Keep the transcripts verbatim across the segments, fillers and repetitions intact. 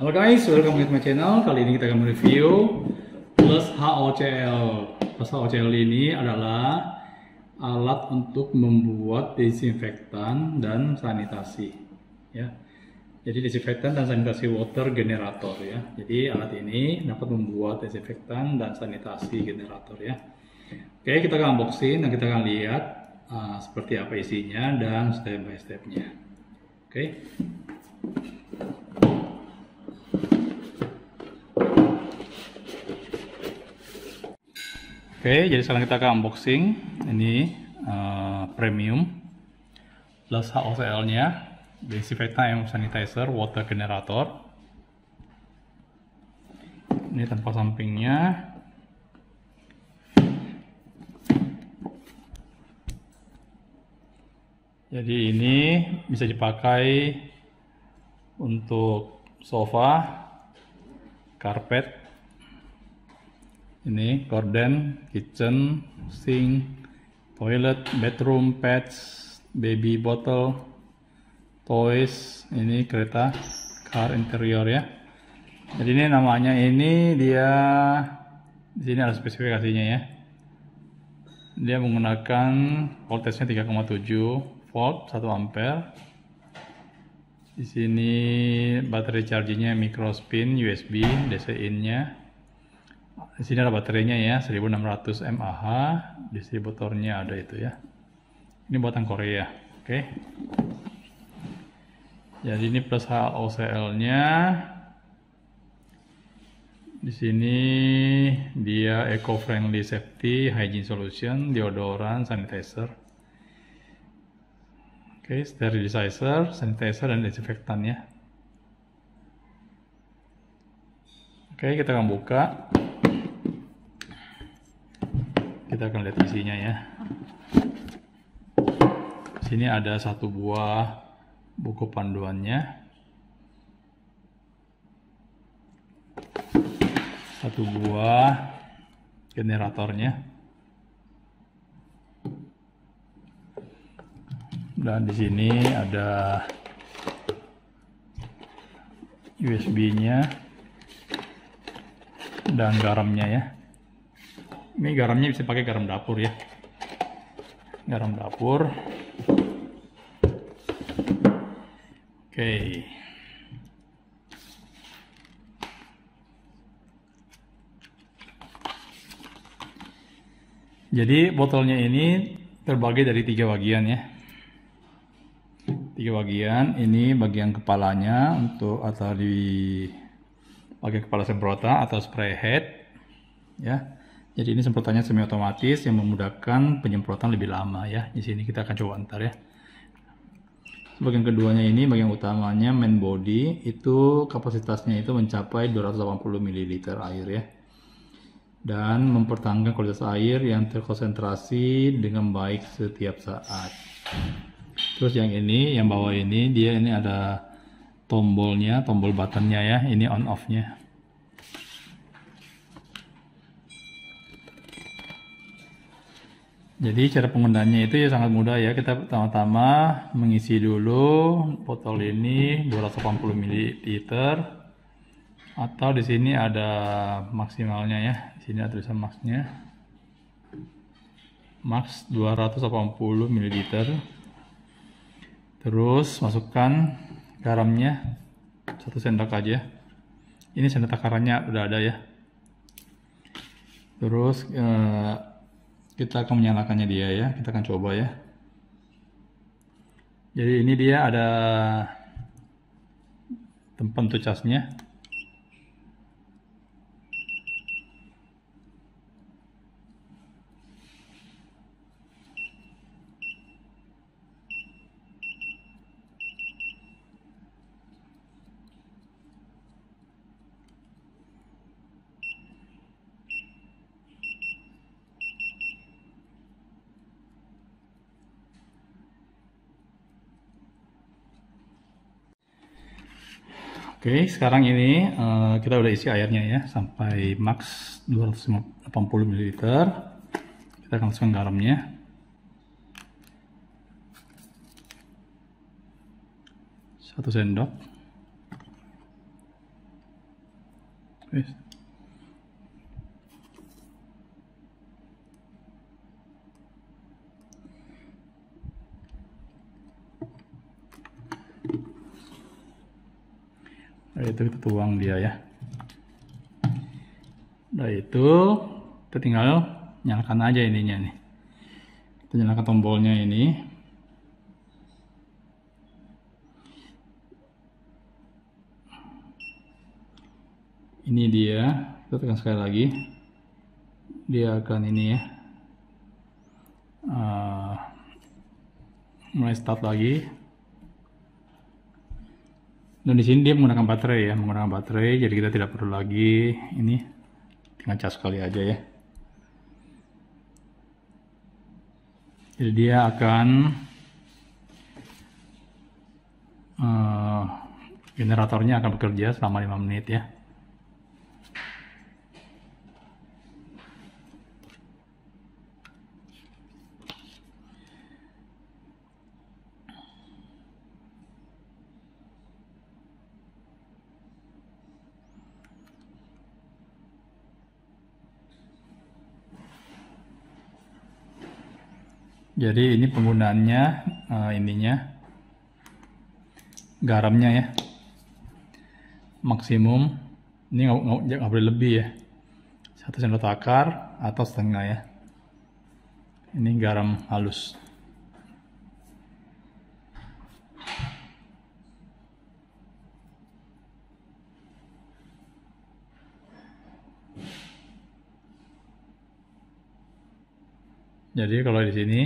Halo guys, welcome back to my channel. Kali ini kita akan mereview Plus H O C L. Plus H O C L ini adalah alat untuk membuat desinfektan dan sanitasi, ya. Jadi desinfektan dan sanitasi water generator, ya. Jadi alat ini dapat membuat desinfektan dan sanitasi generator, ya. Oke, kita akan unboxing dan kita akan lihat uh, seperti apa isinya dan step by stepnya. Oke. Oke, jadi sekarang kita akan unboxing ini uh, premium Plus H O C L nya desinfektan and sanitizer water generator. Ini tempat sampingnya. Jadi ini bisa dipakai untuk sofa, karpet, ini gorden, kitchen, sink, toilet, bedroom, pets, baby bottle, toys, ini kereta, car interior, ya. Jadi ini namanya ini dia di sini ada spesifikasinya, ya. Dia menggunakan voltase nya tiga koma tujuh volt satu ampere. Di sini baterai charging-nya micro spin, U S B, D C in-nya. Di sini ada baterainya, ya, seribu enam ratus mAh. Distributornya ada itu, ya. Ini buatan Korea. Oke. Okay. Jadi ini Plus H O C L-nya. Di sini dia eco-friendly safety, hygiene solution, deodoran, sanitizer. Oke, okay, sterilizer, sanitizer dan disinfektan, ya. Oke, okay, kita akan buka. Kita akan lihat isinya, ya. Sini ada satu buah buku panduannya, satu buah generatornya, dan di sini ada U S B-nya dan garamnya, ya. Ini garamnya bisa pakai garam dapur, ya. Garam dapur. Oke. Okay. Jadi botolnya ini terbagi dari tiga bagian, ya. Tiga bagian. Ini bagian kepalanya untuk atau di bagian kepala semprota atau spray head, ya. Jadi ini semprotannya semi otomatis yang memudahkan penyemprotan lebih lama, ya. Di sini kita akan coba ntar, ya. Bagian keduanya ini bagian utamanya main body, itu kapasitasnya itu mencapai dua ratus delapan puluh mililiter air, ya. Dan mempertahankan kualitas air yang terkonsentrasi dengan baik setiap saat. Terus yang ini, yang bawah ini dia ini ada tombolnya, tombol buttonnya, ya. Ini on off-nya. Jadi cara penggunaannya itu, ya, sangat mudah, ya. Kita pertama-tama mengisi dulu botol ini dua ratus delapan puluh mililiter, atau di sini ada maksimalnya, ya. Di sini ada tulisan max-nya. Max dua ratus delapan puluh mililiter. Terus masukkan garamnya satu sendok aja. Ini sendok takarannya udah ada, ya. Terus eh, kita akan menyalakannya dia, ya. Kita akan coba, ya. Jadi ini dia ada tempat untuk casnya. Oke, okay, sekarang ini uh, kita udah isi airnya, ya, sampai max dua ratus delapan puluh mililiter. Kita akan masukkan garamnya. Satu sendok. Nah, itu kita tuang dia ya. Nah, itu kita tinggal nyalakan aja ininya nih. Kita nyalakan tombolnya ini. Ini dia, kita tekan sekali lagi, dia akan ini ya, uh, mulai start lagi. Dan di sini dia menggunakan baterai ya, menggunakan baterai, jadi kita tidak perlu lagi ini, tinggal cas sekali aja ya. Jadi dia akan uh, generatornya akan bekerja selama lima menit ya. Jadi ini penggunaannya uh, ininya garamnya ya maksimum, ini nggak boleh lebih ya, satu sendok akar atau setengah ya. Ini garam halus. Jadi kalau di sini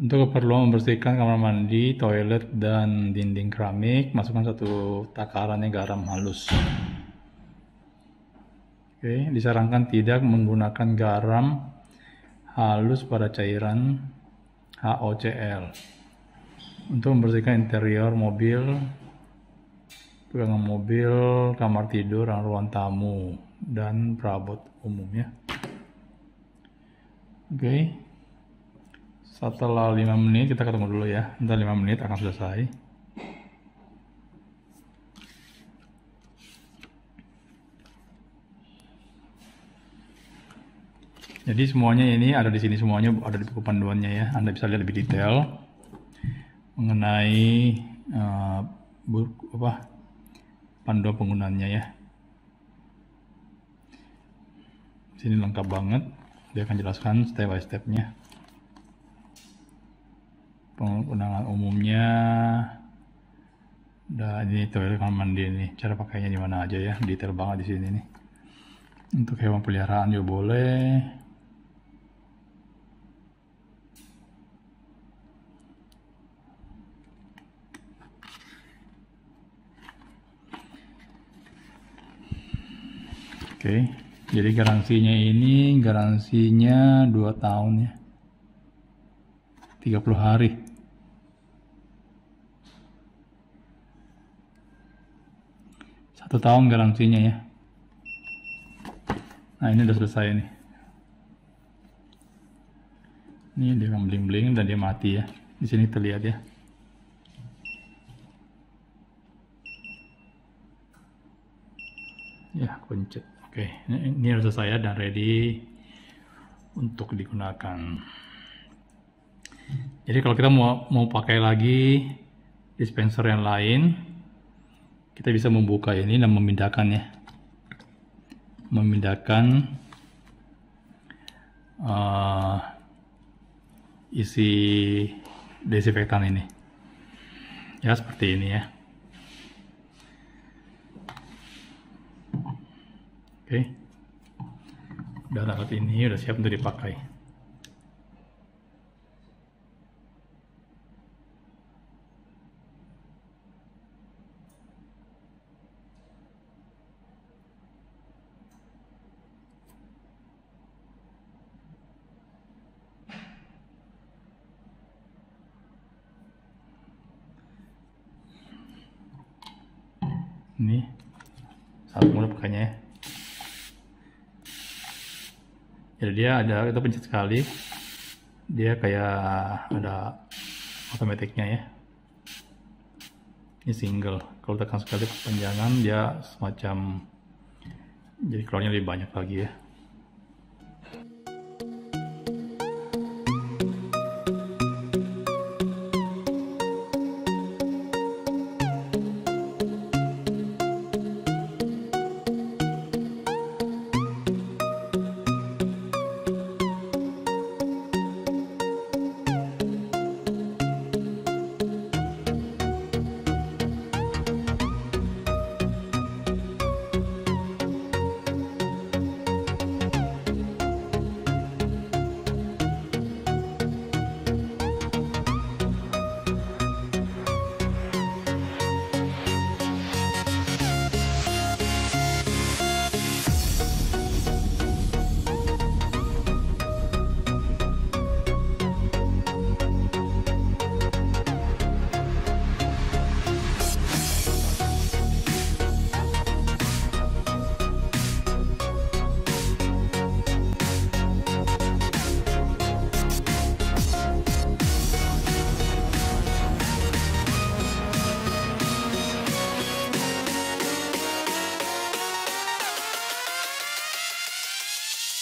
untuk keperluan membersihkan kamar mandi, toilet, dan dinding keramik, masukkan satu takarannya garam halus. Oke, disarankan tidak menggunakan garam halus pada cairan H O C L. Untuk membersihkan interior mobil, pegangan mobil, kamar tidur, ruang tamu, dan perabot umumnya. Oke. Setelah lima menit kita ketemu dulu ya. Ntar lima menit akan selesai. Jadi semuanya ini ada di sini, semuanya ada di buku panduannya ya. Anda bisa lihat lebih detail mengenai uh, buku, apa, panduan penggunaannya ya. Di sini lengkap banget. Dia akan jelaskan step by stepnya. Penggunaan umumnya, dan ini toilet kamar mandi ini, cara pakainya di mana aja ya, detail banget di sini nih. Untuk hewan peliharaan juga boleh. Oke, jadi garansinya ini garansinya dua tahun ya, tiga puluh hari. Satu tahun garansinya ya. Nah, ini udah selesai nih. Ini dia akan bling-bling dan dia mati ya. Di sini terlihat ya. Ya, pencet. Oke, ini, ini udah selesai ya, dan ready untuk digunakan. Jadi kalau kita mau mau pakai lagi dispenser yang lain, kita bisa membuka ini dan memindahkannya, memindahkan uh, isi desinfektan ini ya, seperti ini ya. Oke, udah alat ini udah siap untuk dipakai. Ini satu mulut pakainya ya. Jadi dia ada, kita pencet sekali, dia kayak ada automaticnya ya. Ini ini single. Kalau tekan sekali perpanjangan dia semacam jadi keluarnya lebih banyak lagi ya.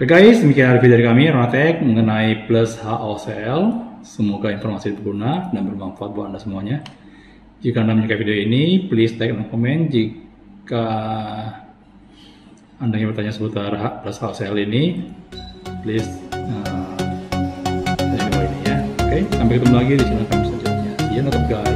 Oke guys, demikian review dari kami Ronotech mengenai Plus H O C L. Semoga informasi berguna dan bermanfaat buat Anda semuanya. Jika Anda menyukai video ini, please like dan komen. Jika Anda ingin bertanya seputar Plus H O C L ini, please uh, ini ya. Oke, sampai ketemu lagi di channel kami selanjutnya. See you, guys.